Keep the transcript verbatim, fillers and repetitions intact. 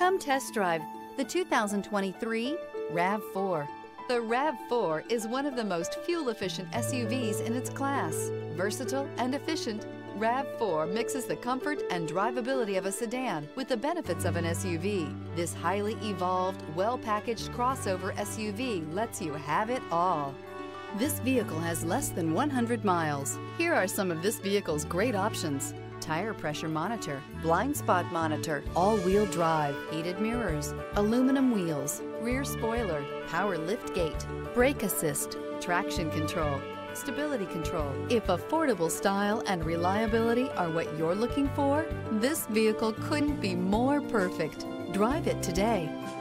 Come test drive the two thousand twenty-three RAV four. The RAV four is one of the most fuel-efficient S U Vs in its class. Versatile and efficient, RAV four mixes the comfort and drivability of a sedan with the benefits of an S U V. This highly evolved, well-packaged crossover S U V lets you have it all. This vehicle has less than one hundred miles. Here are some of this vehicle's great options: tire pressure monitor, blind spot monitor, all-wheel drive, heated mirrors, aluminum wheels, rear spoiler, power lift gate, brake assist, traction control, stability control. If affordable style and reliability are what you're looking for, this vehicle couldn't be more perfect. Drive it today.